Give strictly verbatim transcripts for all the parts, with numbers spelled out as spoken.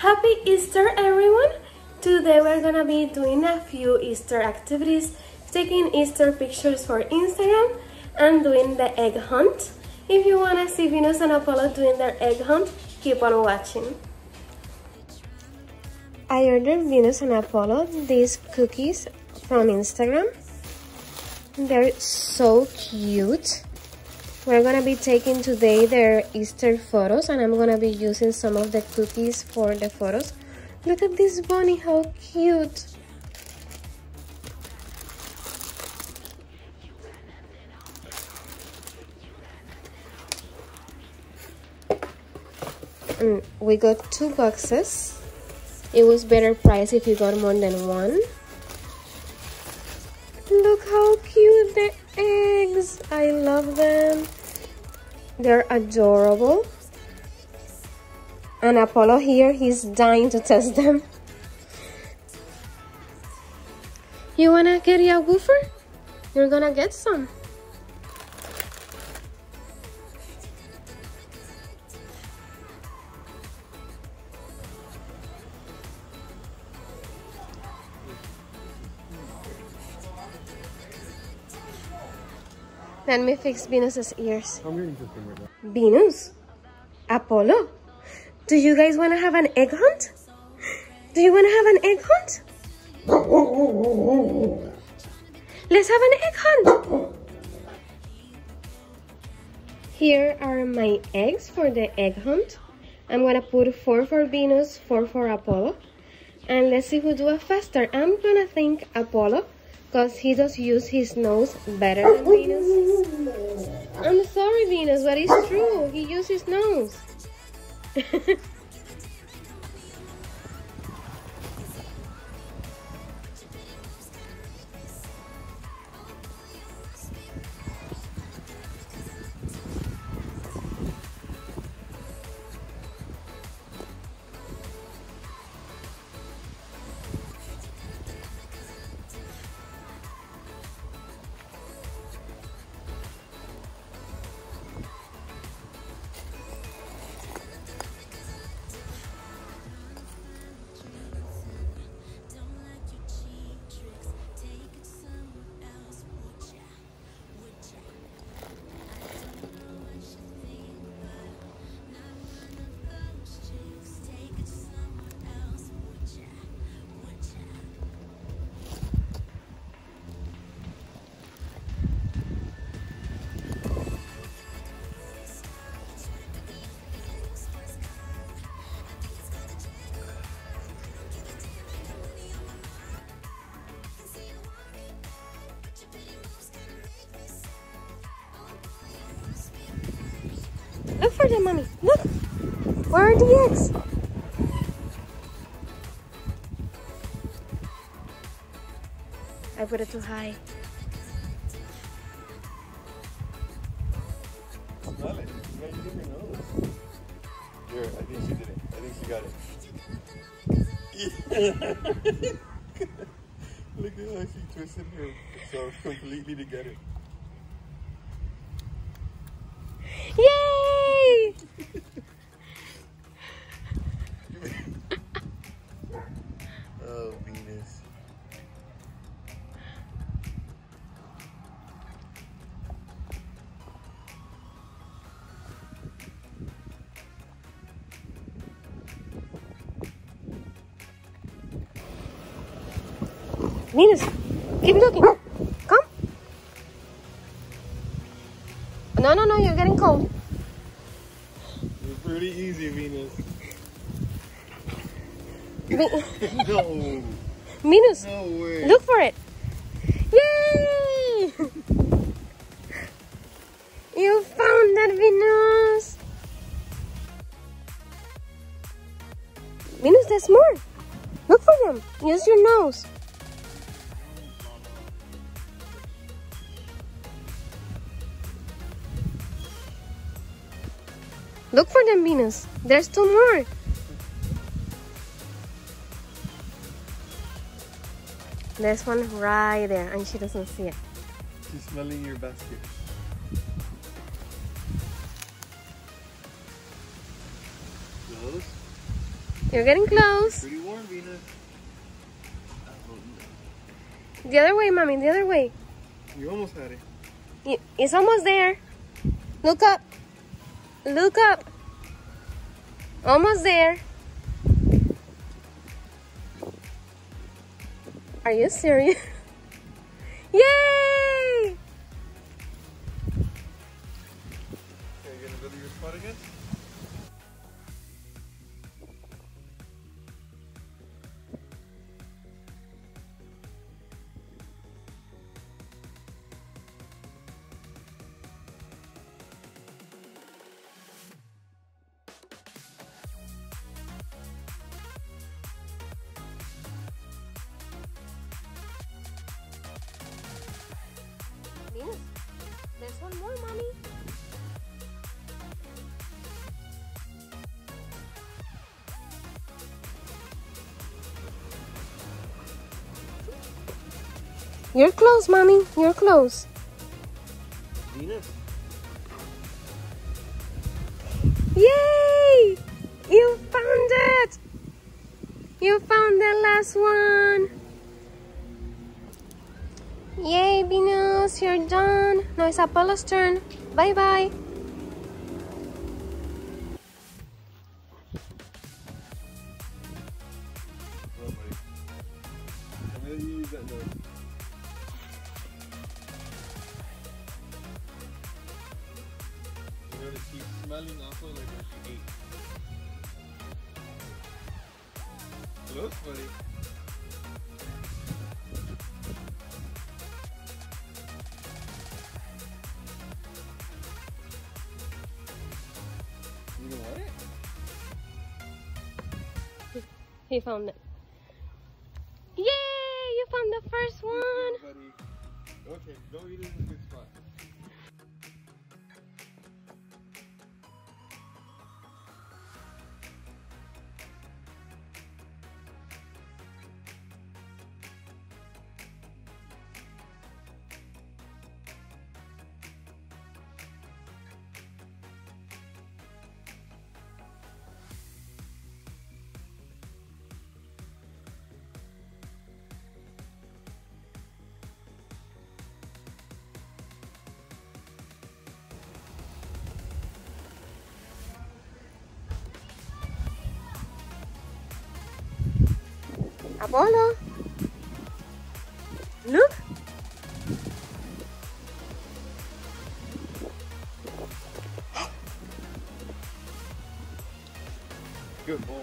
Happy Easter, everyone! Today we're gonna be doing a few Easter activities, taking Easter pictures for Instagram and doing the egg hunt. If you wanna see Venus and Apollo doing their egg hunt, keep on watching. I ordered Venus and Apollo these cookies from Instagram. They're so cute. We're gonna be taking today their Easter photos, and I'm gonna be using some of the cookies for the photos. Look at this bunny, how cute! And we got two boxes. It was better price if you got more than one. Look how cute the eggs! I love them. They're adorable. And Apollo here, he's dying to test them. You wanna get a Wüffer? You're gonna get some. Let me fix Venus's ears. Venus? Apollo? Do you guys want to have an egg hunt? Do you want to have an egg hunt? Let's have an egg hunt! Here are my eggs for the egg hunt. I'm going to put four for Venus, four for Apollo. And let's see who do it faster. I'm going to think Apollo, because he does use his nose better than Venus. I'm sorry, Venus, but it's true. He uses his nose. Look for them, mommy. Look! Where are the eggs? I put it too high. Smell it. Yeah, you didn't even notice. Here, I think she did it. I think she got it. Look at how she twisted her so completely to get it. Yay! Oh, Venus. Venus, keep looking. No, no, no, you're getting cold. You're pretty easy, Venus. No. Venus, no way. Look for it. Yay! You found that, Venus. Venus, there's more. Look for them. Use your nose. Look for them, Venus. There's two more. There's one right there, and she doesn't see it. She's smelling your basket. Those? You're getting close. Pretty warm, Venus. The other way, mommy. The other way. You almost had it. It's almost there. Look up. Look up. Almost there. Are you serious? Yay! Okay, you gonna go to your spot again? There's one more, mommy. You're close, mommy. You're close. Venus. Yay! You found it! You found the last one! Yay, Venus, you're done. Now it's Apollo's turn. Bye-bye. She's smelling also like what she ate. Close, buddy. He found it. Yay! You found the first one! Buddy. Okay, go eat it in a good spot. Apollo, look. Good boy.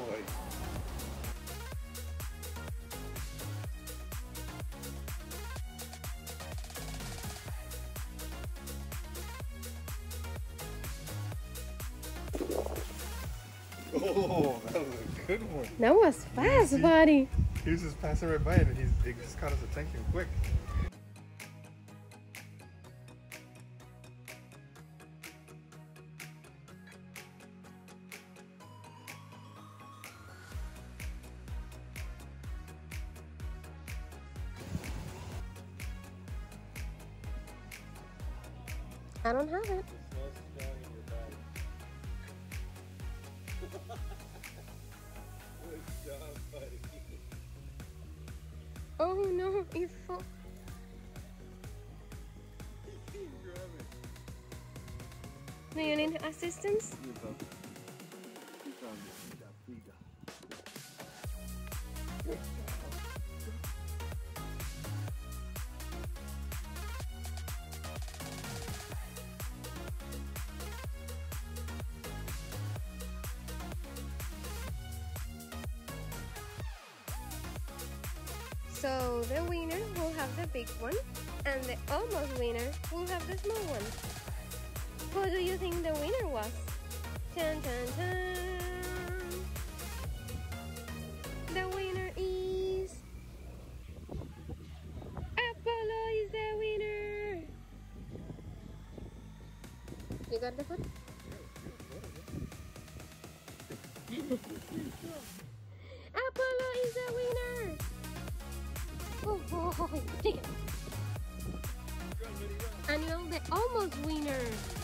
Oh, that was a good one. That was fast, buddy. He was just passing right by him and he's, he just caught his attention quick. I don't have it. Good job, buddy. Oh no, it's full. Do you need assistance? So the winner will have the big one, and the almost winner will have the small one. Who do you think the winner was? Dun, dun, dun. The winner is... Apollo is the winner! You got the food? Apollo is the winner! Oh boy, take it. And you're the almost winner.